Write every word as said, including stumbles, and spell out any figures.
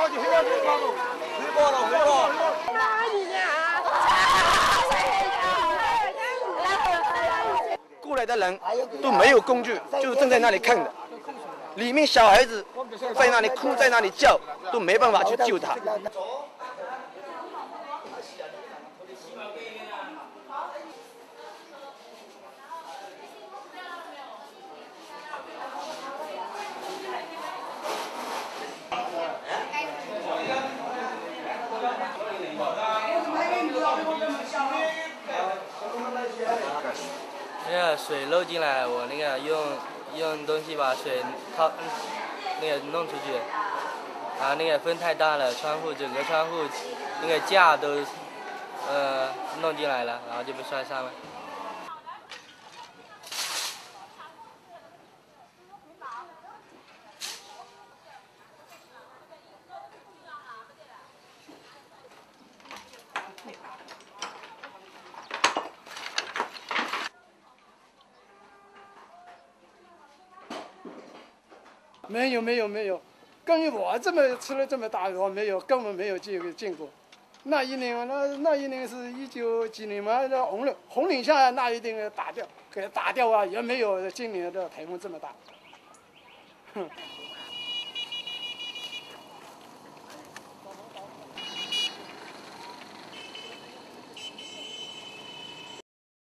高级，黑高级，黑高级，回报了，回报了。哪里呢？过来的人都没有工具，就是正在那里看的。里面小孩子在那里哭，在那里叫，都没办法去救他。 那个水漏进来，我那个用用东西把水掏，那个弄出去，然后那个风太大了，窗户整个窗户那个架都呃弄进来了，然后就被摔伤了。没有没有没有，关于我这么吃了这么大，我没有根本没有见见过。那一年那那一年是一九几年嘛，那红岭红岭下那一定打掉，给打掉啊，也没有今年的台风这么大。哼。